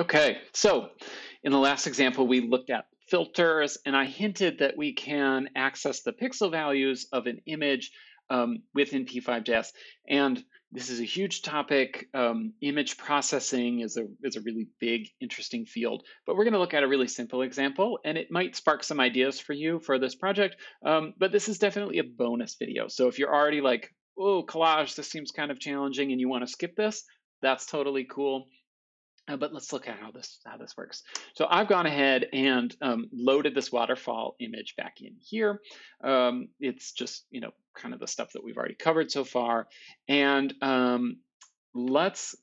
Okay, so in the last example, we looked at filters, and I hinted that we can access the pixel values of an image within p5.js. And this is a huge topic. Image processing is a really big, interesting field. But we're going to look at a really simple example, and it might spark some ideas for you for this project. But this is definitely a bonus video. So if you're already like, oh, collage, this seems kind of challenging, and you want to skip this, that's totally cool. But let's look at how this works. So I've gone ahead and loaded this waterfall image back in here. It's just, you know, kind of the stuff that we've already covered so far. And let's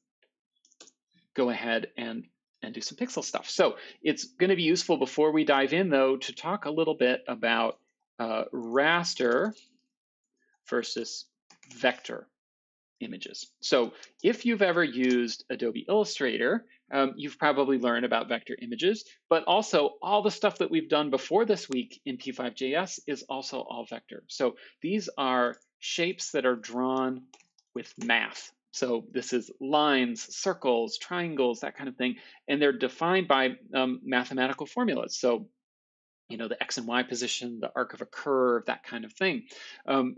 go ahead and do some pixel stuff. So it's going to be useful before we dive in, though, to talk a little bit about raster versus vector images. So if you've ever used Adobe Illustrator, you've probably learned about vector images, but also all the stuff that we've done before this week in p5.js is also all vector. So these are shapes that are drawn with math. So this is lines, circles, triangles, that kind of thing, and they're defined by mathematical formulas. So, you know, the X and Y position, the arc of a curve, that kind of thing.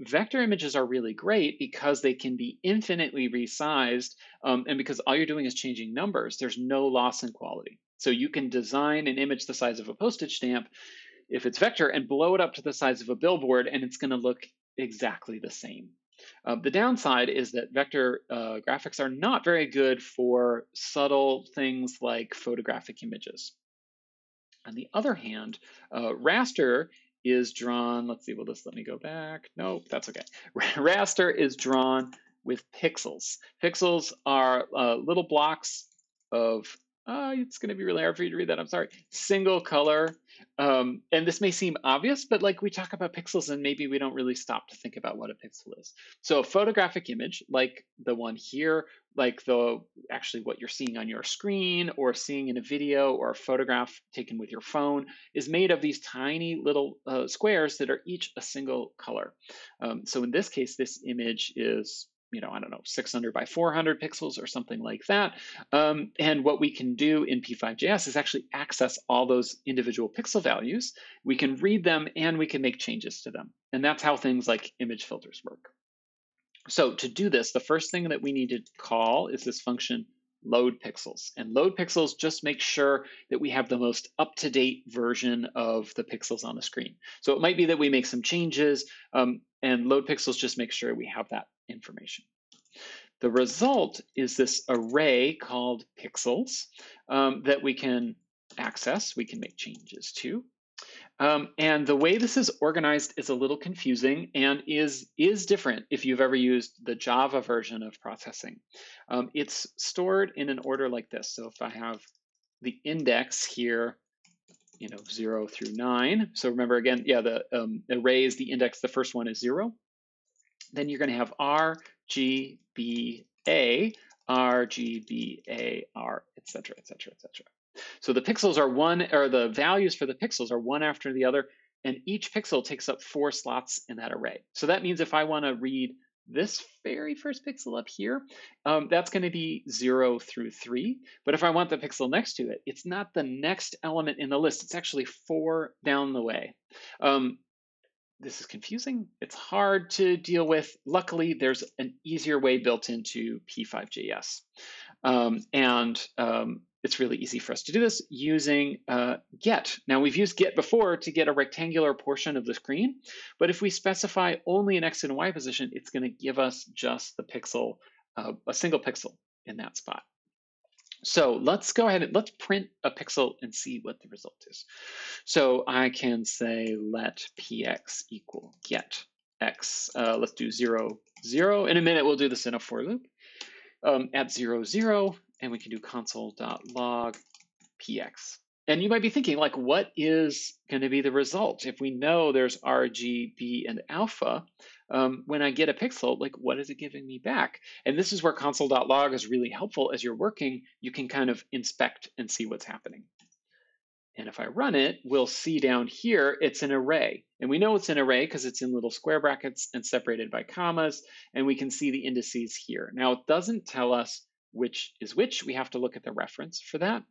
Vector images are really great because they can be infinitely resized, and because all you're doing is changing numbers, there's no loss in quality. So you can design an image the size of a postage stamp, if it's vector, and blow it up to the size of a billboard, and it's going to look exactly the same. The downside is that vector graphics are not very good for subtle things like photographic images. On the other hand, raster is drawn, let's see, will this let me go back? Nope, that's okay. Raster is drawn with pixels. Pixels are little blocks of, it's going to be really hard for you to read that, I'm sorry, single color. And this may seem obvious, but like we talk about pixels and maybe we don't really stop to think about what a pixel is. So a photographic image like the one here, like the actually what you're seeing on your screen or seeing in a video or a photograph taken with your phone is made of these tiny little squares that are each a single color. So in this case, this image is, you know, I don't know, 600 by 400 pixels or something like that. And what we can do in p5.js is actually access all those individual pixel values. We can read them and we can make changes to them. And that's how things like image filters work. So to do this, the first thing that we need to call is this function loadPixels. And loadPixels just makes sure that we have the most up-to-date version of the pixels on the screen. So it might be that we make some changes, and loadPixels just makes sure we have that information. The result is this array called pixels that we can access, we can make changes to. And the way this is organized is a little confusing and is different if you've ever used the Java version of processing. It's stored in an order like this. So if I have the index here, you know, 0 through 9. So remember again, yeah, the array is the index. The first one is 0. Then you're going to have RGBA, RGBAR, et cetera, et cetera, et cetera. So the pixels are one, or the values for the pixels are one after the other, and each pixel takes up 4 slots in that array. So that means if I want to read this very first pixel up here, that's going to be 0 through 3. But if I want the pixel next to it, it's not the next element in the list. It's actually 4 down the way. This is confusing. It's hard to deal with. Luckily, there's an easier way built into p5.js. It's really easy for us to do this using get. Now, we've used get before to get a rectangular portion of the screen, but if we specify only an X and Y position, it's going to give us just the pixel, a single pixel in that spot. So let's go ahead and let's print a pixel and see what the result is. So I can say let px equal get x. Let's do 0, 0. In a minute, we'll do this in a for loop at 0, 0. And we can do console.log px. And you might be thinking, like, what is going to be the result? If we know there's RGB and alpha, when I get a pixel, like, what is it giving me back? And this is where console.log is really helpful. As you're working, you can kind of inspect and see what's happening. And if I run it, we'll see down here, it's an array. And we know it's an array because it's in little square brackets and separated by commas. And we can see the indices here. Now, it doesn't tell us which is which. We have to look at the reference for that.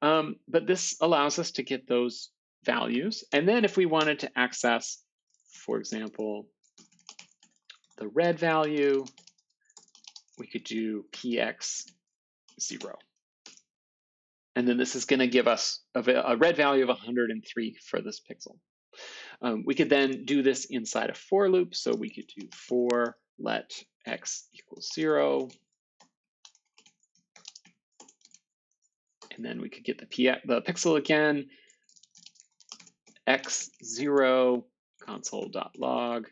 But this allows us to get those values. And then if we wanted to access, for example, the red value, we could do px0. And then this is going to give us a red value of 103 for this pixel. We could then do this inside a for loop. So we could do for let x equals 0. And then we could get the pixel again, x0 console.log.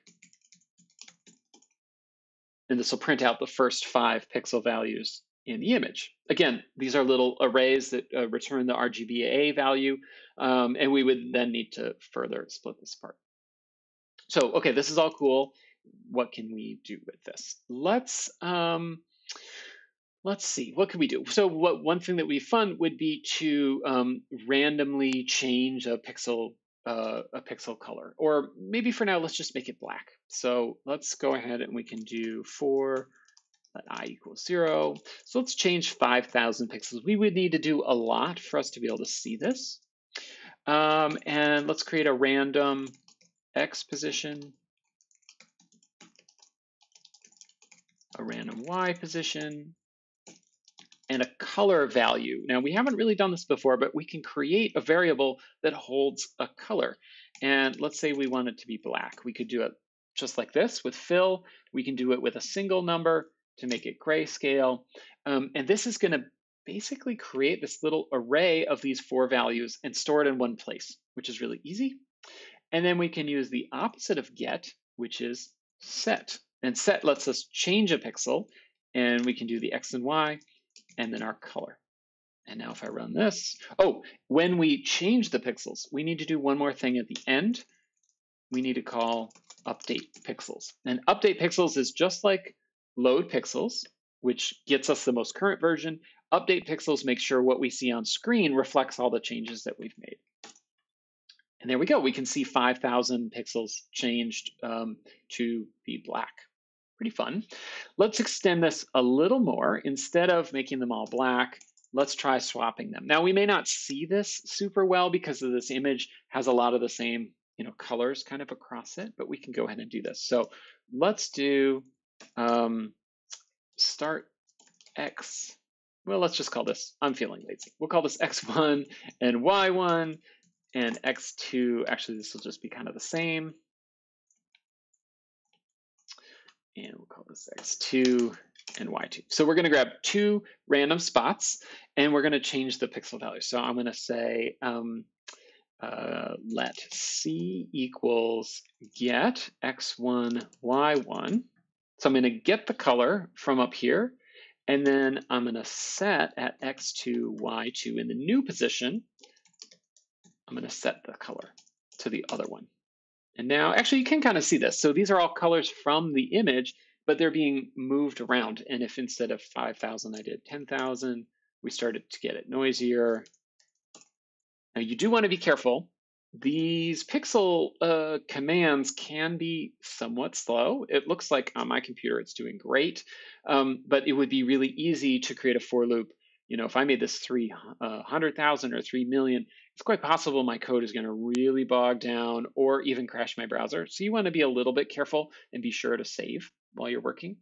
And this will print out the first 5 pixel values in the image. Again, these are little arrays that return the RGBA value, and we would then need to further split this apart. So, okay, this is all cool. What can we do with this? Let's see, what can we do? So one thing that would be fun would be to randomly change a pixel color, or maybe for now, let's just make it black. So let's go ahead and we can do for let I equals 0. So let's change 5,000 pixels. We would need to do a lot for us to be able to see this. And let's create a random X position, a random Y position, and a color value. Now, we haven't really done this before, but we can create a variable that holds a color. And let's say we want it to be black. We could do it just like this with fill. We can do it with a single number to make it grayscale. And this is going to basically create this little array of these 4 values and store it in one place, which is really easy. And then we can use the opposite of get, which is set. And set lets us change a pixel. And we can do the X and Y, and then our color. And now if I run this, oh, when we change the pixels, we need to do one more thing at the end. We need to call updatePixels. And updatePixels is just like loadPixels, which gets us the most current version. UpdatePixels makes sure what we see on screen reflects all the changes that we've made. And there we go. We can see 5,000 pixels changed to be black. Pretty fun. Let's extend this a little more. Instead of making them all black, let's try swapping them. Now, we may not see this super well because of this image has a lot of the same, you know, colors kind of across it, but we can go ahead and do this. So let's do start X. Well, let's just call this, I'm feeling lazy. We'll call this X1 and Y1 and X2. Actually, this will just be kind of the same. And we'll call this X2 and Y2. So we're going to grab 2 random spots, and we're going to change the pixel value. So I'm going to say let C equals get X1, Y1. So I'm going to get the color from up here, and then I'm going to set at X2, Y2 in the new position. I'm going to set the color to the other one. And now, actually, you can kind of see this. So these are all colors from the image, but they're being moved around. And if instead of 5,000, I did 10,000, we started to get it noisier. Now, you do want to be careful. These pixel commands can be somewhat slow. It looks like on my computer, it's doing great. But it would be really easy to create a for loop. You know, if I made this 300,000 or 3 million, it's quite possible my code is going to really bog down or even crash my browser. So you want to be a little bit careful and be sure to save while you're working.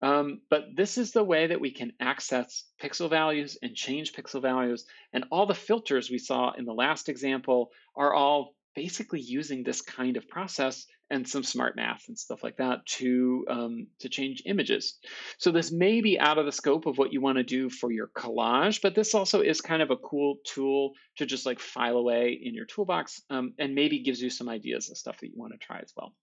But this is the way that we can access pixel values and change pixel values. And all the filters we saw in the last example are all basically using this kind of process and some smart math and stuff like that to change images. So this may be out of the scope of what you want to do for your collage, but this also is kind of a cool tool to just like file away in your toolbox and maybe gives you some ideas and stuff that you want to try as well.